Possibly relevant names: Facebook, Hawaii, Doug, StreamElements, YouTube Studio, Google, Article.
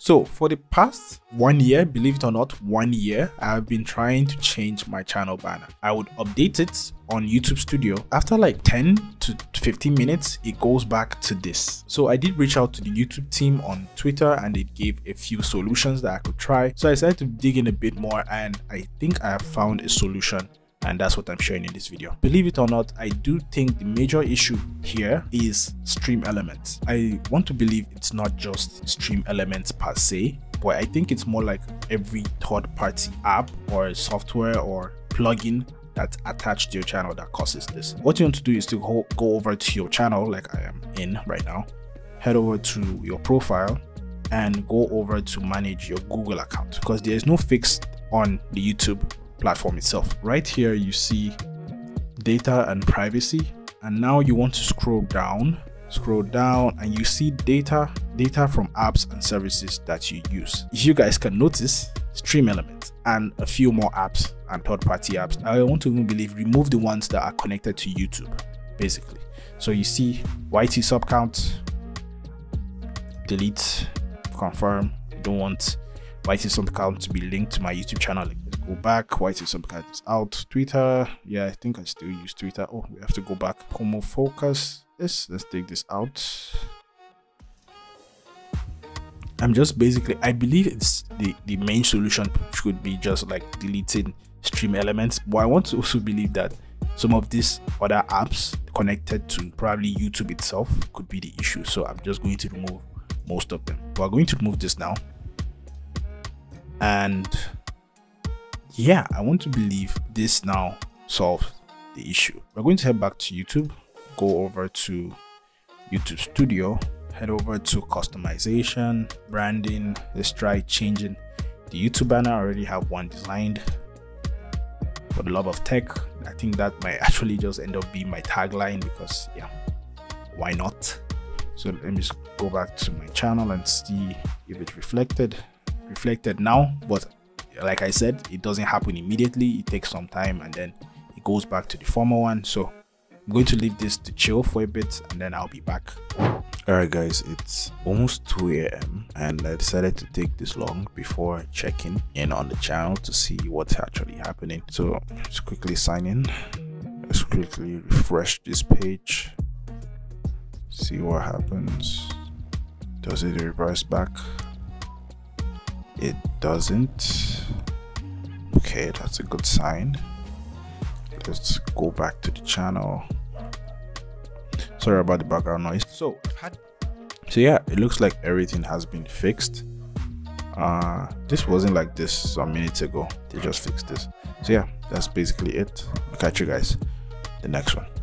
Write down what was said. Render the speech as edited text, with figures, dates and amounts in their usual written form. So for the past 1 year, believe it or not, 1 year, I've been trying to change my channel banner. I would update it on YouTube Studio. After like 10 to 15 minutes, it goes back to this. So I did reach out to the YouTube team on Twitter and they gave a few solutions that I could try. So I decided to dig in a bit more and I think I have found a solution. And that's what I'm showing in this video. Believe it or not, I do think the major issue here is StreamElements. I want to believe it's not just StreamElements per se, but I think it's more like every third-party app or software or plugin that's attached to your channel that causes this. What you want to do is to go over to your channel, like I am in right now, head over to your profile and go over to manage your Google account, because there is no fix on the YouTube platform itself. Right here you see data and privacy, and now you want to scroll down and you see data from apps and services that you use. If you guys can notice, StreamElements and a few more apps and third-party apps. I want to even believe remove the ones that are connected to YouTube basically. So you see YT sub count, delete, confirm. You don't want YT sub count to be linked to my YouTube channel. Go back, why is some kind is out. Twitter, yeah, I think I still use Twitter. Oh, we have to go back. Promo focus. Yes, let's take this out. I'm just basically, I believe it's the main solution should be just like deleting StreamElements, but I want to also believe that some of these other apps connected to probably YouTube itself could be the issue. So I'm just going to remove most of them. We're going to remove this now, and yeah, I want to believe this now solves the issue. We're going to head back to YouTube, go over to YouTube Studio, head over to customization, branding. Let's try changing the YouTube banner. I already have one designed. For the love of tech, I think that might actually just end up being my tagline, because yeah, why not? So let me just go back to my channel and see if it reflected now. But like I said, it doesn't happen immediately. It takes some time and then it goes back to the former one. So I'm going to leave this to chill for a bit and then I'll be back. Alright guys, it's almost 2 AM and I decided to take this long before checking in on the channel to see what's actually happening. So let's quickly sign in. Let's quickly refresh this page. See what happens. Does it reverse back? It doesn't. Okay, that's a good sign. Let's go back to the channel. Sorry about the background noise. So yeah, it looks like everything has been fixed. This wasn't like this some minutes ago. They just fixed this. So yeah, that's basically it. I'll catch you guys the next one.